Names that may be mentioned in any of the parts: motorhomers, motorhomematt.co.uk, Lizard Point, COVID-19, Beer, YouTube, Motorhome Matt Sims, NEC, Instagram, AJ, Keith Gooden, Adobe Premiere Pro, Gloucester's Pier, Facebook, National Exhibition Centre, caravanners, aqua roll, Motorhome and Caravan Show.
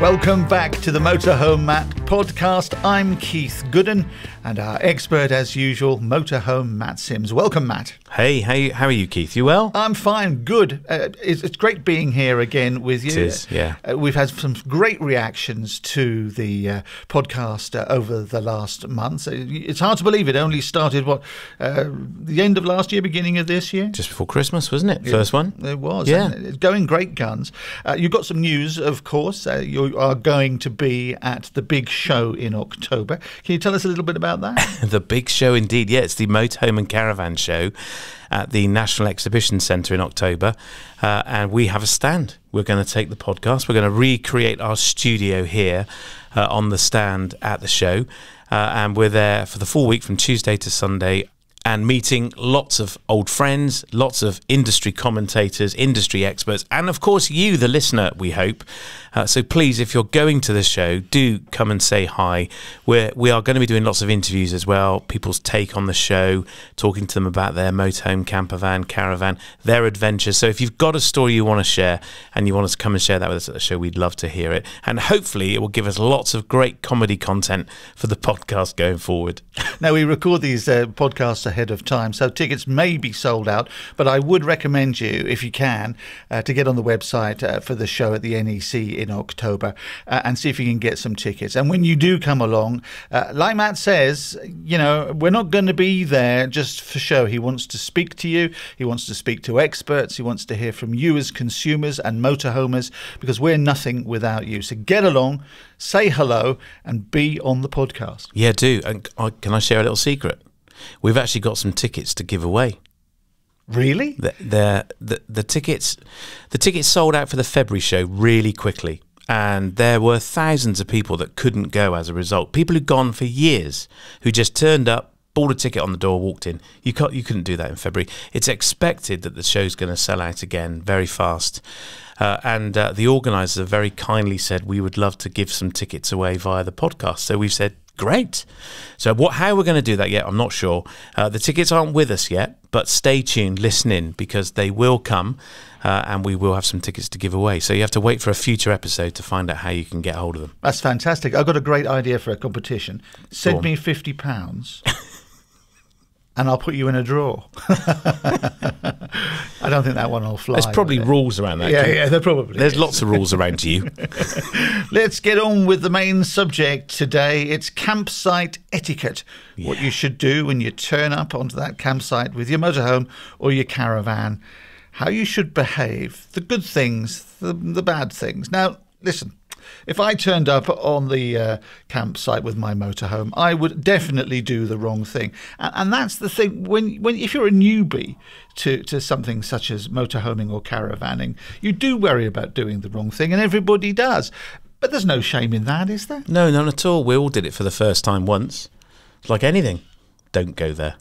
Welcome back to the Motorhome Matt podcast. I'm Keith Gooden and our expert, as usual, Motorhome Matt Sims. Welcome, Matt. Hey, how are you, Keith? You well? I'm fine, good. It's great being here again with you. It is, yeah. We've had some great reactions to the podcast over the last month. It's hard to believe it only started, what, the end of last year, beginning of this year? Just before Christmas, wasn't it? First one. It was, yeah. It's going great guns. You've got some news, of course. You are going to be at the big show in October. Can you tell us a little bit about that? The big show indeed. Yeah, it's the Motorhome and Caravan Show at the National Exhibition Centre in October. And we have a stand. We're going to take the podcast. We're going to recreate our studio here on the stand at the show. And we're there for the full week from Tuesday to Sunday, and meeting lots of old friends, lots of industry commentators, industry experts, and of course you, the listener, we hope. So please, if you're going to the show, do come and say hi. We are going to be doing lots of interviews as well, people's take on the show, talking to them about their motorhome, campervan, caravan, their adventures. So if you've got a story you want to share and you want us to come and share that with us at the show, we'd love to hear it. And hopefully it will give us lots of great comedy content for the podcast going forward. Now, we record these podcasts ahead of time, so tickets may be sold out, but I would recommend you, if you can, to get on the website for the show at the NEC in October and see if you can get some tickets. And when you do come along, like Matt says, you know, we're not going to be there just for show. He wants to speak to you, he wants to speak to experts, he wants to hear from you as consumers and motorhomers, because we're nothing without you. So get along, say hello, and be on the podcast. Yeah, do. And can I share a little secret? We've actually got some tickets to give away. Really? The tickets sold out for the February show really quickly, and there were thousands of people that couldn't go as a result. People who'd gone for years, who just turned up, bought a ticket on the door, walked in. You couldn't do that in February. It's expected that the show's going to sell out again very fast. And the organisers have very kindly said, we would love to give some tickets away via the podcast. So we've said, great. So how we're going to do that yet, I'm not sure. The tickets aren't with us yet, but stay tuned, listen in, because they will come and we will have some tickets to give away. So you have to wait for a future episode to find out how you can get hold of them. That's fantastic. I've got a great idea for a competition. Send me £50 and I'll put you in a draw. I don't think that one will fly. There's probably rules around that. Yeah, yeah, there probably is. There's lots of rules around you. Let's get on with the main subject today. It's campsite etiquette. Yeah. What you should do when you turn up onto that campsite with your motorhome or your caravan. How you should behave. The good things, the bad things. Now, listen. If I turned up on the campsite with my motorhome, I would definitely do the wrong thing. And that's the thing. If you're a newbie to something such as motorhoming or caravanning, you do worry about doing the wrong thing, and everybody does. But there's no shame in that, is there? No, none at all. We all did it for the first time once. It's like anything. Don't go there.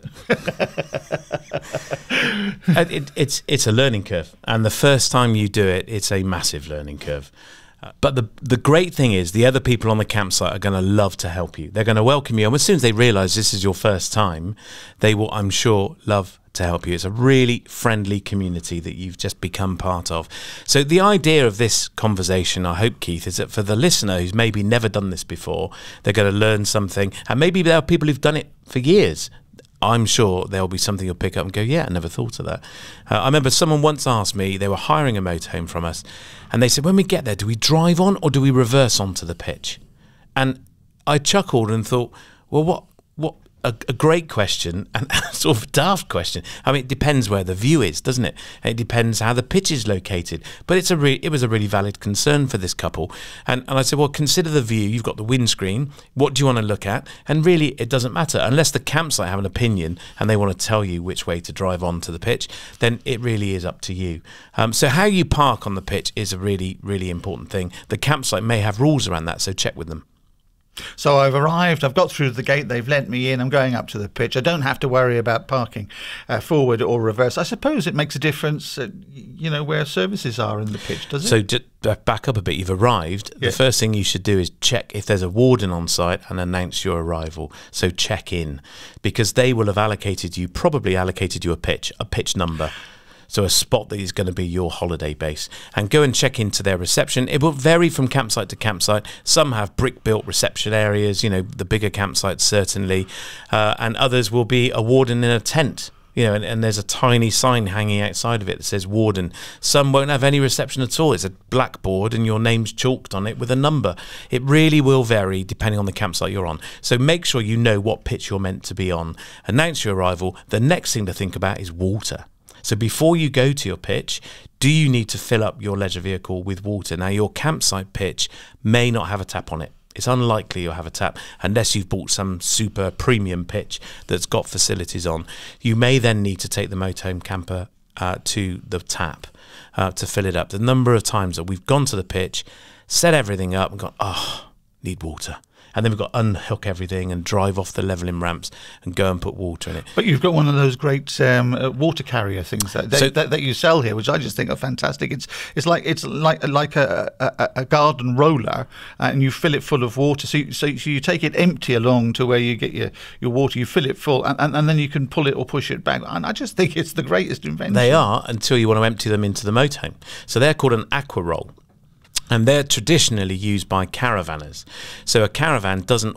it's a learning curve. And the first time you do it, it's a massive learning curve. But the great thing is the other people on the campsite are going to love to help you. They're going to welcome you. And as soon as they realise this is your first time, they will, I'm sure, love to help you. It's a really friendly community that you've just become part of. So the idea of this conversation, I hope, Keith, is that for the listener who's maybe never done this before, they're going to learn something. And maybe there are people who've done it for years. I'm sure there'll be something you'll pick up and go, yeah, I never thought of that. I remember someone once asked me, they were hiring a motorhome from us, and they said, when we get there, do we drive on or do we reverse onto the pitch? And I chuckled and thought, well, what a great question, and sort of daft question. I mean, it depends where the view is, doesn't it? It depends how the pitch is located. But it was a really valid concern for this couple. And I said, well, consider the view. You've got the windscreen. What do you want to look at? And really, it doesn't matter. Unless the campsite have an opinion and they want to tell you which way to drive on to the pitch, then it really is up to you. So how you park on the pitch is a really, really important thing. The campsite may have rules around that, so check with them. So I've arrived, I've got through the gate, they've let me in, I'm going up to the pitch. I don't have to worry about parking forward or reverse. I suppose it makes a difference, you know, where services are in the pitch, does it? So just back up a bit, you've arrived. Yeah. The first thing you should do is check if there's a warden on site and announce your arrival. So check in, because they will have allocated you, probably allocated you a pitch number. so a spot that is going to be your holiday base, and go and check into their reception. It will vary from campsite to campsite. Some have brick-built reception areas, you know, the bigger campsites certainly, and others will be a warden in a tent. You know, and there's a tiny sign hanging outside of it that says warden. Some won't have any reception at all. It's a blackboard and your name's chalked on it with a number. It really will vary depending on the campsite you're on. So make sure you know what pitch you're meant to be on. Announce your arrival. The next thing to think about is water. So before you go to your pitch, do you need to fill up your leisure vehicle with water? Now, your campsite pitch may not have a tap on it. It's unlikely you'll have a tap unless you've bought some super premium pitch that's got facilities on. You may then need to take the motorhome camper to the tap to fill it up. The number of times that we've gone to the pitch, set everything up and gone, oh, need water. And then we've got to unhook everything and drive off the levelling ramps and go and put water in it. But you've got one of those great water carrier things that you sell here, which I just think are fantastic. It's like a garden roller, and you fill it full of water. So you take it empty along to where you get your water. You fill it full, and then you can pull it or push it back. And I just think it's the greatest invention. They are, until you want to empty them into the motorhome. So they're called an aqua roll. And they're traditionally used by caravanners. So a caravan doesn't,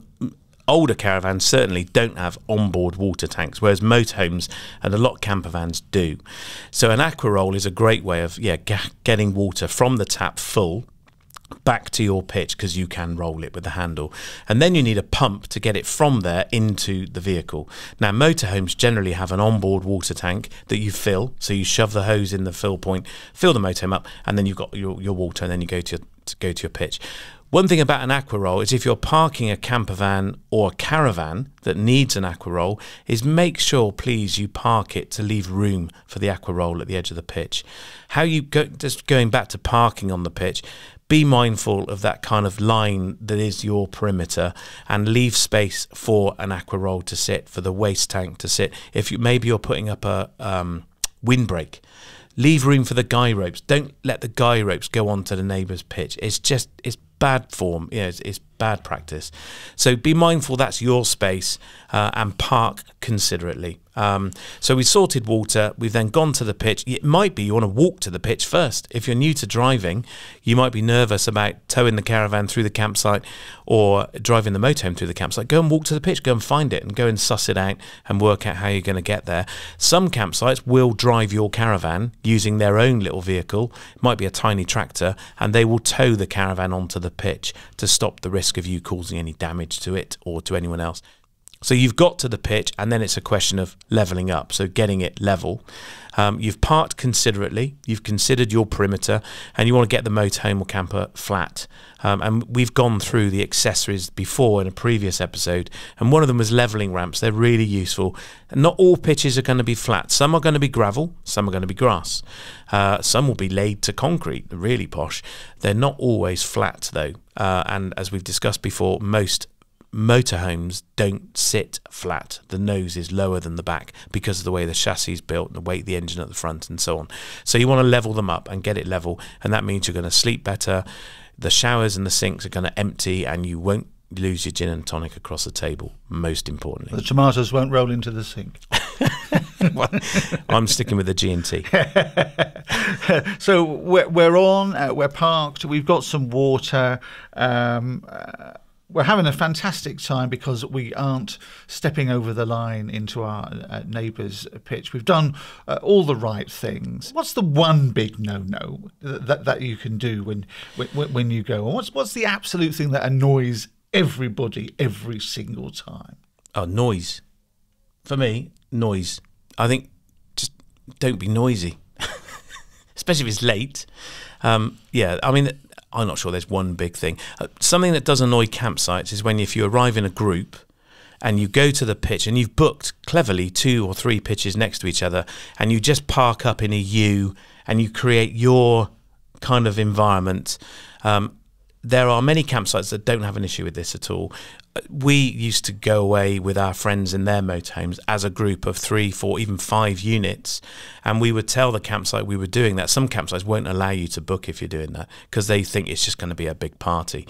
older caravans certainly don't have onboard water tanks, whereas motorhomes and a lot of camper vans do. So an aqua roll is a great way of getting water from the tap full back to your pitch, because you can roll it with the handle, and then you need a pump to get it from there into the vehicle. Now, motorhomes generally have an onboard water tank that you fill, so you shove the hose in the fill point, fill the motorhome up, and then you've got your water, and then you go to your pitch. One thing about an aqua roll is if you're parking a camper van or a caravan that needs an aqua roll is make sure, please, you park it to leave room for the aqua roll at the edge of the pitch. How you go, just going back to parking on the pitch, be mindful of that kind of line that is your perimeter, and leave space for an aqua roll to sit, for the waste tank to sit. If you, maybe you're putting up a windbreak, leave room for the guy ropes. Don't let the guy ropes go onto the neighbour's pitch. It's bad form. You know, it's bad practice. So be mindful that's your space, and park considerately. So we sorted water. We've then gone to the pitch. It might be you want to walk to the pitch first. If you're new to driving, you might be nervous about towing the caravan through the campsite or driving the motorhome through the campsite. Go and walk to the pitch. Go and find it and go and suss it out and work out how you're going to get there. Some campsites will drive your caravan using their own little vehicle. It might be a tiny tractor, and they will tow the caravan onto the pitch to stop the risk of you causing any damage to it or to anyone else. So you've got to the pitch, and then it's a question of levelling up, so getting it level. You've parked considerately, you've considered your perimeter, and you want to get the motorhome or camper flat. And we've gone through the accessories before in a previous episode, and one of them was levelling ramps. They're really useful. And not all pitches are going to be flat. Some are going to be gravel, some are going to be grass. Some will be laid to concrete, really posh. They're not always flat, though. And as we've discussed before, most motorhomes don't sit flat. The nose is lower than the back because of the way the chassis is built, the weight of the engine at the front, and so on. So you want to level them up and get it level, and that means you're going to sleep better. The showers and the sinks are going to empty, and you won't lose your gin and tonic across the table, most importantly. The tomatoes won't roll into the sink. Well, I'm sticking with the G&T. So we're on, we're parked, we've got some water, we're having a fantastic time because we aren't stepping over the line into our neighbour's pitch. We've done all the right things. What's the one big no-no that you can do when you go? What's the absolute thing that annoys everybody every single time? Oh, noise. For me, noise. I think just don't be noisy, especially if it's late. Yeah, I mean, I'm not sure there's one big thing. Something that does annoy campsites is when if you arrive in a group and you go to the pitch and you've booked cleverly 2 or 3 pitches next to each other, and you just park up in a U and you create your kind of environment. There are many campsites that don't have an issue with this at all. We used to go away with our friends in their motorhomes as a group of 3, 4, even 5 units, and we would tell the campsite we were doing that. Some campsites won't allow you to book if you're doing that because they think it's just going to be a big party.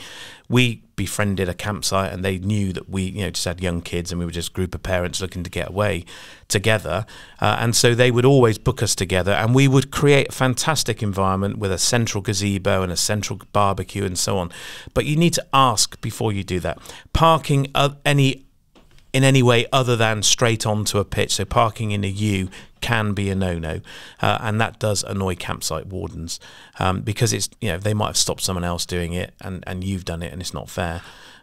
We befriended a campsite, and they knew that we, just had young kids, and we were just a group of parents looking to get away together. And so they would always book us together, and we would create a fantastic environment with a central gazebo and a central barbecue and so on. But you need to ask before you do that. Parking in any way other than straight onto a pitch, so parking in a U can be a no-no, and that does annoy campsite wardens, because it's, they might have stopped someone else doing it, and you've done it, and it's not fair.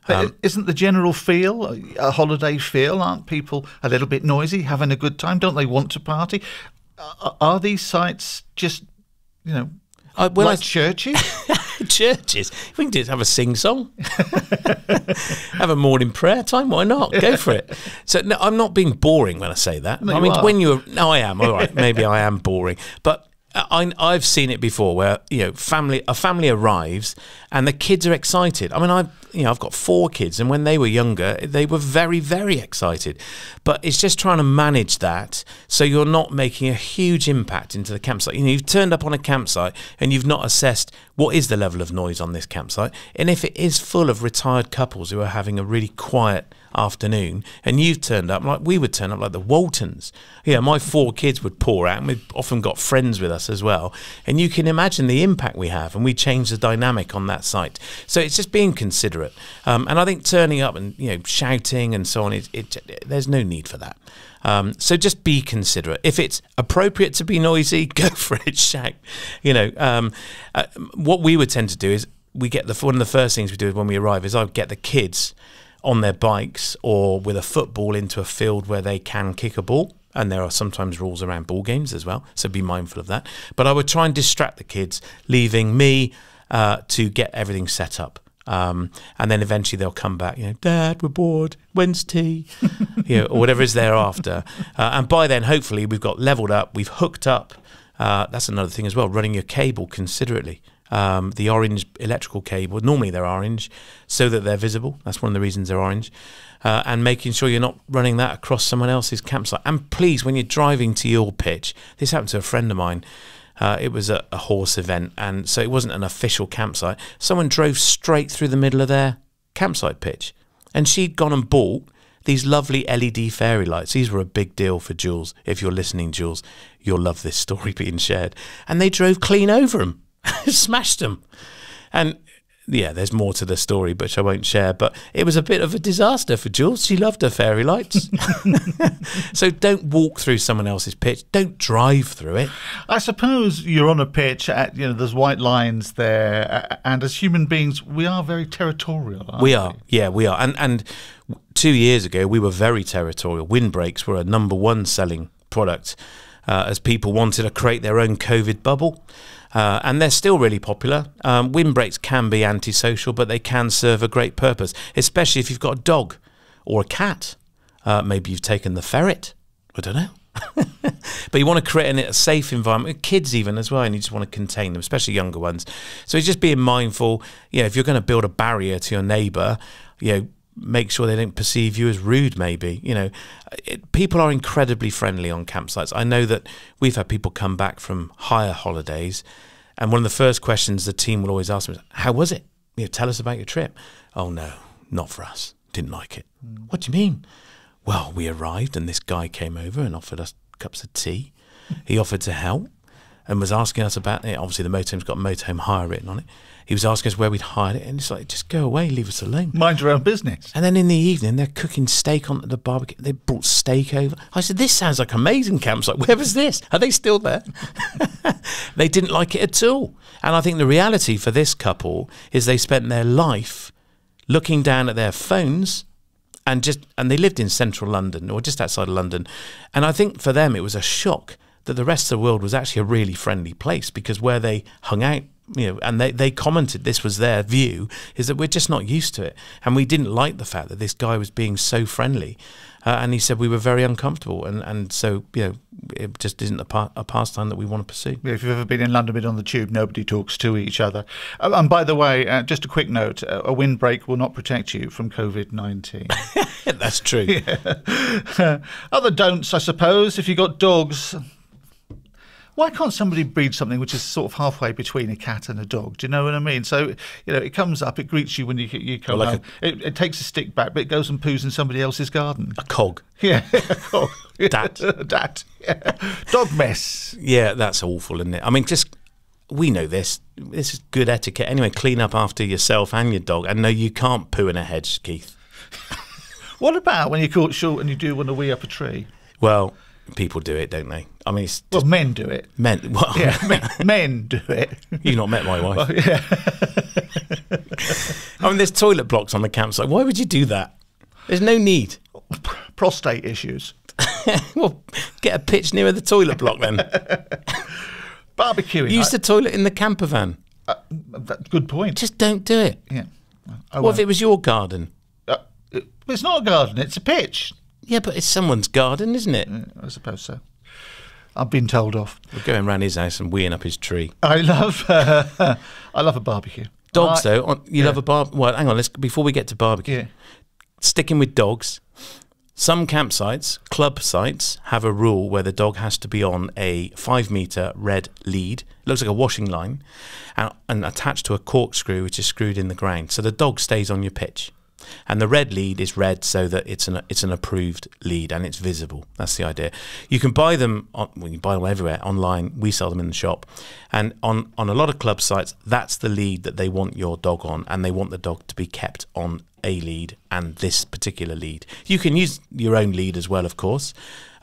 But isn't the general feel, a holiday feel, aren't people a little bit noisy, having a good time? Don't they want to party? Are these sites just, like churches? Churches. We can just have a sing-song, have a morning prayer time. Why not? Go for it. So no, I'm not being boring when I say that. No, I mean, when you're, no, I am. All right, maybe I am boring, but I've seen it before where a family arrives and the kids are excited. I mean, I've got 4 kids, and when they were younger, they were very, very excited. But it's just trying to manage that so you're not making a huge impact into the campsite. You've turned up on a campsite and you've not assessed what is the level of noise on this campsite, and if it is full of retired couples who are having a really quiet afternoon, and you've turned up like we would turn up like the Waltons. My 4 kids would pour out, and we've often got friends with us as well, and you can imagine the impact we have, and we change the dynamic on that site. So it's just being considerate, and I think turning up and shouting and so on, there's no need for that. So just be considerate. If it's appropriate to be noisy, go for it, shout. What we would tend to do is one of the first things we do when we arrive is I would get the kids on their bikes or with a football into a field where they can kick a ball, and there are sometimes rules around ball games as well, so be mindful of that. But I would try and distract the kids, leaving me to get everything set up, and then eventually they'll come back, Dad, we're bored, when's tea? Or whatever is thereafter, and by then hopefully we've got leveled up, we've hooked up. That's another thing as well, running your cable considerately. The orange electrical cable, normally they're orange so that they're visible, that's one of the reasons they're orange, and making sure you're not running that across someone else's campsite. And please, when you're driving to your pitch, this happened to a friend of mine, it was a horse event, and so it wasn't an official campsite. Someone drove straight through the middle of their campsite pitch, and she'd gone and bought these lovely LED fairy lights. These were a big deal for Jules. If you're listening, Jules, you'll love this story being shared. And they drove clean over them, smashed them. And yeah, there's more to the story which I won't share, but it was a bit of a disaster for Jules. She loved her fairy lights. So don't walk through someone else's pitch, don't drive through it. I suppose you're on a pitch, there's white lines there, and as human beings we are very territorial, aren't we? Are, yeah, we are. And 2 years ago we were very territorial. Windbreaks were a #1 selling product, as people wanted to create their own COVID bubble. And they're still really popular. Windbreaks can be antisocial, but they can serve a great purpose, especially if you've got a dog or a cat. Maybe you've taken the ferret, I don't know. But you want to create a safe environment, kids even as well, and you just want to contain them, especially younger ones. So it's just being mindful. If you're going to build a barrier to your neighbour, make sure they don't perceive you as rude. Maybe people are incredibly friendly on campsites. I know that we've had people come back from higher holidays, and one of the first questions the team will always ask them is, how was it? Tell us about your trip. Oh no, not for us, didn't like it. What do you mean? Well, we arrived and this guy came over and offered us cups of tea. He offered to help and was asking us about it. Obviously the motorhome's got Motorhome Hire written on it. He was asking us where we'd hired it, and it's like, just go away, leave us alone. Mind your own business. And then in the evening, they're cooking steak on the barbecue. They brought steak over. I said, this sounds like amazing campsite. Where was this? Are they still there? They didn't like it at all. And I think the reality for this couple is they spent their life looking down at their phones, and they lived in central London or just outside of London. And I think for them, it was a shock that the rest of the world was actually a really friendly place, because where they hung out, and they commented this was their view, is that we're just not used to it, and we didn't like the fact that this guy was being so friendly, and he said we were very uncomfortable, and so it just isn't a pastime that we want to pursue. If you've ever been in London, been on the tube, nobody talks to each other. And by the way, just a quick note, a windbreak will not protect you from COVID-19. That's true. Yeah. Other don'ts, I suppose, if you've got dogs. why can't somebody breed something which is sort of halfway between a cat and a dog? Do you know what I mean? So, you know, it comes up, it greets you when you come home. It takes a stick back, but it goes and poos in somebody else's garden. A cog. Yeah, a cog. Dat. Dat. Yeah. Dog mess. Yeah, that's awful, isn't it? I mean, just... we know this. This is good etiquette. Anyway, clean up after yourself and your dog. And no, you can't poo in a hedge, Keith. What about when you're caught short and you do want to wee up a tree? Well, people do it, don't they? I mean, it's well, men do it. Men, well, yeah, men do it. You've not met my wife. Well, yeah. I mean, there's toilet blocks on the campsite. Why would you do that? There's no need. Prostate issues. Well, get a pitch nearer the toilet block then. Barbecuing. Use the toilet in the camper van. Good point. Just don't do it. Yeah. Oh, well, if it was your garden? It's not a garden, it's a pitch. Yeah, but it's someone's garden, isn't it? Yeah, I suppose so. I've been told off. We're going round his house and weeing up his tree. I love a barbecue. Dogs, though. You love a barbecue. Well, hang on, before we get to barbecue, sticking with dogs, some campsites, club sites, have a rule where the dog has to be on a 5-metre red lead, looks like a washing line, and attached to a corkscrew which is screwed in the ground. So the dog stays on your pitch. And the red lead is red so that it's an approved lead and it's visible. That's the idea. You can buy them, well, you buy them everywhere, online. We sell them in the shop. And on a lot of club sites, that's the lead that they want your dog on, and they want the dog to be kept on a lead and this particular lead. You can use your own lead as well, of course,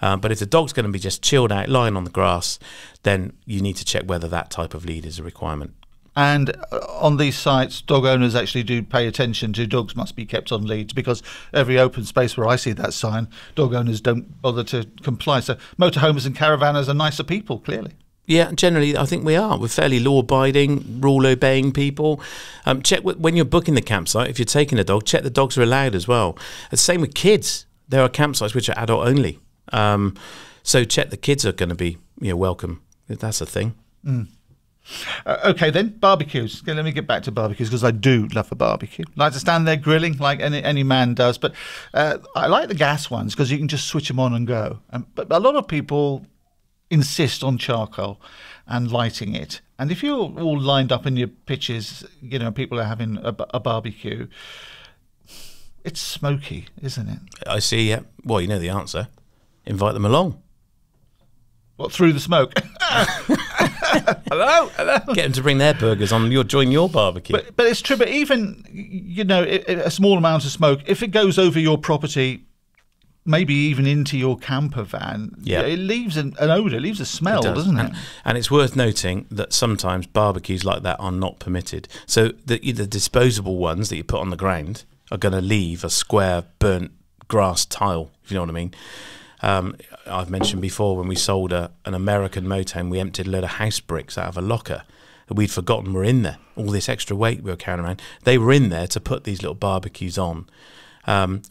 but if the dog's going to be just chilled out lying on the grass, then you need to check whether that type of lead is a requirement. And on these sites, dog owners actually do pay attention to dogs must be kept on leads, because every open space where I see that sign, dog owners don't bother to comply. So motorhomers and caravanners are nicer people, clearly. Yeah, generally, I think we are. We're fairly law-abiding, rule-obeying people. Check when you're booking the campsite, if you're taking a dog, check the dogs are allowed as well. The same with kids. There are campsites which are adult only. So check the kids are going to be welcome. That's a thing. Mm. Okay, then, barbecues. Okay, let me get back to barbecues, because I do love a barbecue. I like to stand there grilling like any man does. But I like the gas ones because you can just switch them on and go. But a lot of people... insist on charcoal and lighting it. And if you're all lined up in your pitches, people are having a barbecue, it's smoky, isn't it? I see, yeah. Well, you know the answer. Invite them along. What, through the smoke? Hello, hello. Get them to bring their burgers on. You'll join your barbecue. But it's true, but even, a small amount of smoke, if it goes over your property... maybe even into your camper van, it leaves an odour, it leaves a smell, doesn't it? And it's worth noting that sometimes barbecues like that are not permitted. So the disposable ones that you put on the ground are going to leave a square burnt grass tile, if you know what I mean. I've mentioned before, when we sold an American motorhome, we emptied a load of house bricks out of a locker that we'd forgotten were in there. All this extra weight we were carrying around, they were in there to put these little barbecues on.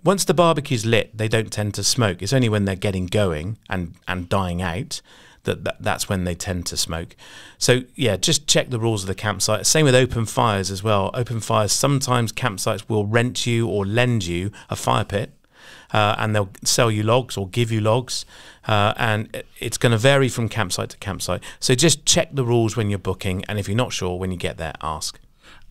Once the barbecue's lit, they don't tend to smoke. It's only when they're getting going and dying out that's when they tend to smoke. So, yeah, just check the rules of the campsite. Same with open fires as well. Open fires, sometimes campsites will rent you or lend you a fire pit, and they'll sell you logs or give you logs, and it's going to vary from campsite to campsite. So just check the rules when you're booking, and if you're not sure when you get there, ask.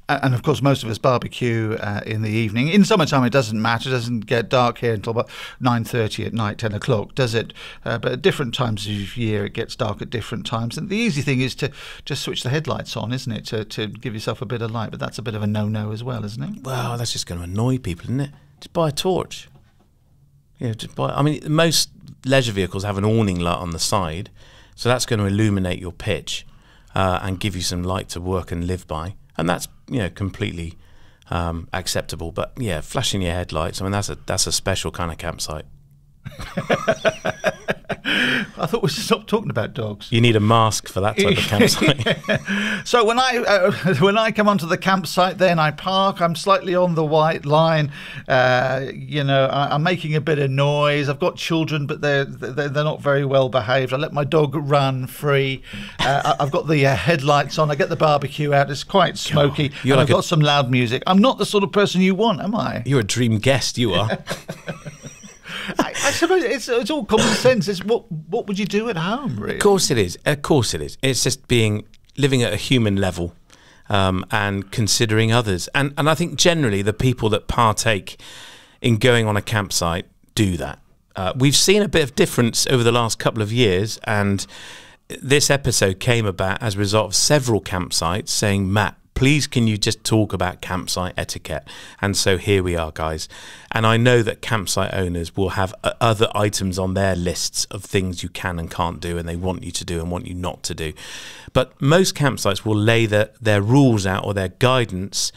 And, of course, most of us barbecue in the evening. In summertime, it doesn't matter. It doesn't get dark here until about 9:30 at night, 10 o'clock, does it? But at different times of year, it gets dark at different times. And the easy thing is to just switch the headlights on, isn't it, to give yourself a bit of light. But that's a bit of a no-no as well, isn't it? Well, that's just going to annoy people, isn't it? Just buy a torch. Yeah, just buy. I mean, most leisure vehicles have an awning light on the side, so that's going to illuminate your pitch and give you some light to work and live by. And that's completely acceptable. But yeah, flashing your headlights, I mean, that's a special kind of campsite. I thought we should stop talking about dogs. You need a mask for that type of campsite. So when I come onto the campsite, then I park. I'm slightly on the white line. I'm making a bit of noise. I've got children, but they're not very well behaved. I let my dog run free. I've got the headlights on. I get the barbecue out. It's quite smoky. God, and I've got some loud music. I'm not the sort of person you want, am I? You're a dream guest. You are. I suppose it's all common sense. It's what would you do at home, really? Of course it is. Of course it is. It's just being living at a human level, and considering others. And I think generally the people that partake in going on a campsite do that. We've seen a bit of difference over the last couple of years, and this episode came about as a result of several campsites saying, Matt, please can you just talk about campsite etiquette? And so here we are, guys. And I know that campsite owners will have other items on their lists of things you can and can't do, and they want you to do and want you not to do. But most campsites will lay their rules out or their guidance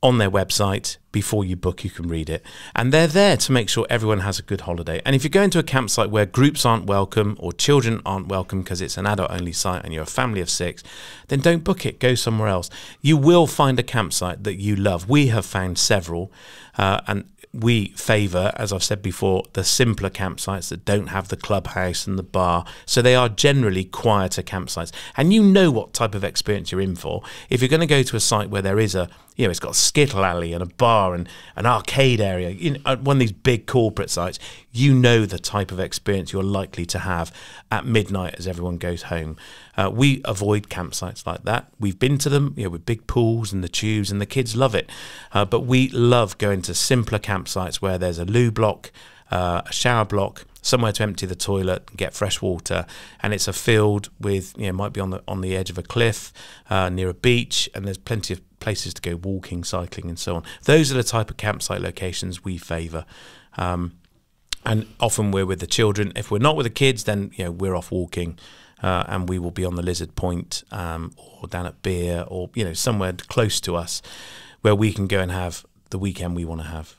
on their website. Before you book, you can read it. And they're there to make sure everyone has a good holiday. And if you're going to a campsite where groups aren't welcome or children aren't welcome because it's an adult-only site and you're a family of 6, then don't book it. Go somewhere else. You will find a campsite that you love. We have found several, and we favour, as I've said before, the simpler campsites that don't have the clubhouse and the bar. So they are generally quieter campsites. And you know what type of experience you're in for. If you're going to go to a site where there is a, you know, it's got a skittle alley and a bar and an arcade area, you know, one of these big corporate sites, you know the type of experience you're likely to have at midnight as everyone goes home. We avoid campsites like that. We've been to them, you know, with big pools and the tubes, and the kids love it. But we love going to simpler campsites where there's a loo block, a shower block, somewhere to empty the toilet and get fresh water, and it's a field with, you know, might be on the edge of a cliff, near a beach, and there's plenty of places to go walking, cycling, and so on. Those are the type of campsite locations we favour. And often we're with the children. If we're not with the kids, then, you know, we're off walking, and we will be on the Lizard Point, or down at Beer, or, you know, somewhere close to us where we can go and have the weekend we want to have.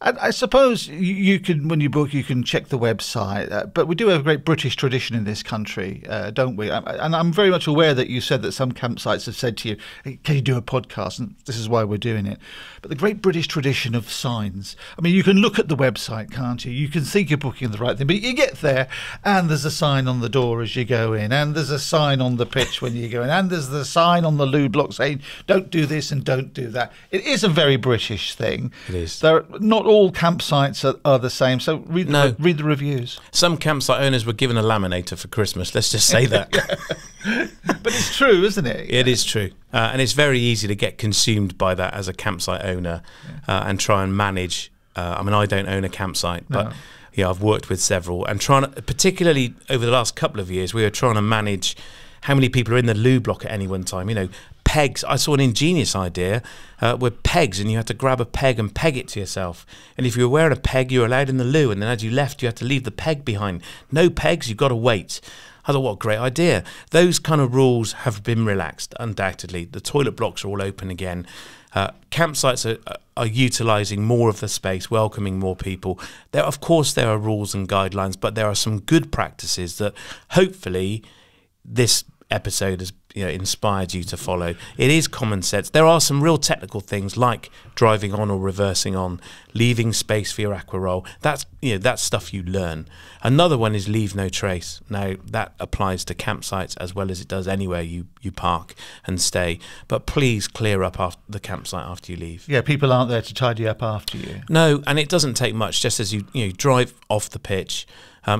And I suppose you can, when you book, you can check the website. But we do have a great British tradition in this country, don't we? And I'm very much aware that you said that some campsites have said to you, hey, can you do a podcast? And this is why we're doing it. But the great British tradition of signs. I mean, you can look at the website, can't you? You can think you're booking the right thing. But you get there, and there's a sign on the door as you go in. And there's a sign on the pitch when you go in. And there's the sign on the loo block saying, don't do this and don't do that. It is a very British thing. It is. There are not all campsites are the same, so read the reviews. Some campsite owners were given a laminator for Christmas, let's just say that. But it's true, isn't it? Yeah. It is true. And it's very easy to get consumed by that as a campsite owner, and try and manage. I mean, I don't own a campsite, but yeah, I've worked with several, and trying to, particularly over the last couple of years, we were trying to manage how many people are in the loo block at any one time, you know. Pegs. I saw an ingenious idea with pegs, and you had to grab a peg and peg it to yourself. And if you were wearing a peg, you were allowed in the loo, and then as you left, you had to leave the peg behind. No pegs, you've got to wait. I thought, what a great idea. Those kind of rules have been relaxed, undoubtedly. The toilet blocks are all open again. Campsites are utilising more of the space, welcoming more people. There, of course, there are rules and guidelines, but there are some good practices that hopefully this episode has, you know, inspired you to follow. It is common sense. There are some real technical things like driving on or reversing on, leaving space for your aqua roll. That's, you know, that's stuff you learn. Another one is leave no trace. Now that applies to campsites as well as it does anywhere you park and stay. But please clear up after the campsite after you leave. Yeah, people aren't there to tidy up after you. No, and it doesn't take much. Just as you drive off the pitch,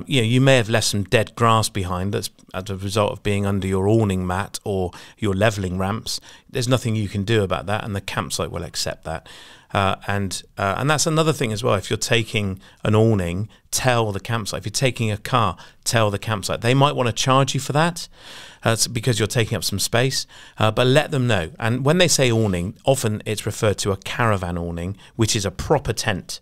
you know, you may have left some dead grass behind that's as a result of being under your awning mat or your levelling ramps. There's nothing you can do about that, and the campsite will accept that. And that's another thing as well. If you're taking an awning, tell the campsite. If you're taking a car, tell the campsite. They might want to charge you for that because you're taking up some space, but let them know. And when they say awning, often it's referred to a caravan awning, which is a proper tent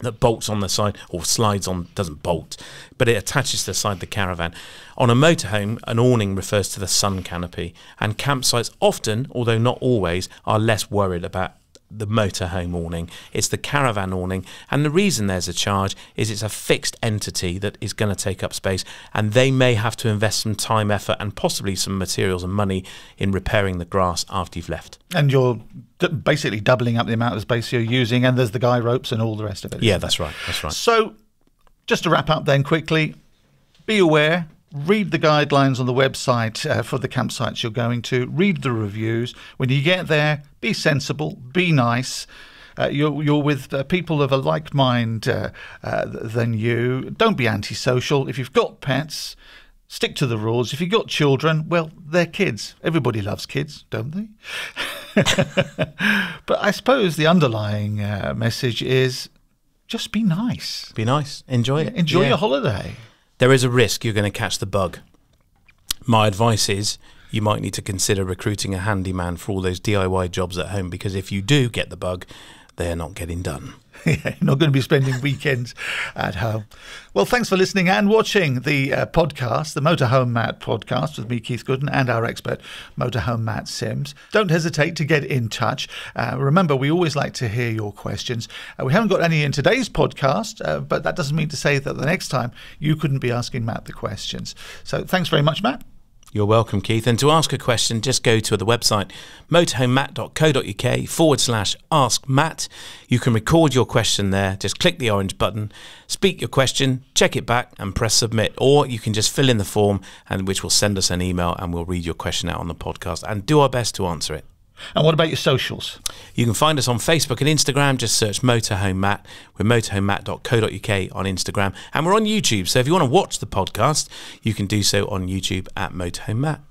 that bolts on the side, or slides on, doesn't bolt, but it attaches to the side of the caravan. On a motorhome, an awning refers to the sun canopy, and campsites often, although not always, are less worried about the motorhome awning. It's the caravan awning, and the reason there's a charge is it's a fixed entity that is going to take up space, and they may have to invest some time, effort, and possibly some materials and money in repairing the grass after you've left. And you're basically doubling up the amount of space you're using, and there's the guy ropes and all the rest of it. Yeah, that's right, that's right. So just to wrap up then quickly, be aware, read the guidelines on the website for the campsites you're going to, read the reviews. When you get there, be sensible, be nice, You're with people of a like mind than you. Don't be antisocial. If you've got pets, stick to the rules. If you've got children, well, they're kids. Everybody loves kids, don't they? But I suppose the underlying message is just be nice. Be nice. Enjoy it. Enjoy your holiday. There is a risk you're going to catch the bug. My advice is you might need to consider recruiting a handyman for all those DIY jobs at home, because if you do get the bug, they're not getting done. Yeah, not going to be spending weekends at home. Well, thanks for listening and watching the podcast, the Motorhome Matt podcast, with me, Keith Gooden, and our expert, Motorhome Matt Sims. Don't hesitate to get in touch. Remember, we always like to hear your questions. We haven't got any in today's podcast, but that doesn't mean to say that the next time you couldn't be asking Matt the questions. So thanks very much, Matt. You're welcome, Keith. And to ask a question, just go to the website motorhomematt.co.uk/askmatt. You can record your question there. Just click the orange button, speak your question, check it back and press submit. Or you can just fill in the form, and which will send us an email, and we'll read your question out on the podcast and do our best to answer it. And what about your socials? You can find us on Facebook and Instagram. Just search Motorhome Matt. We're motorhomematt.co.uk on Instagram. And we're on YouTube. So if you want to watch the podcast, you can do so on YouTube at Motorhome Matt.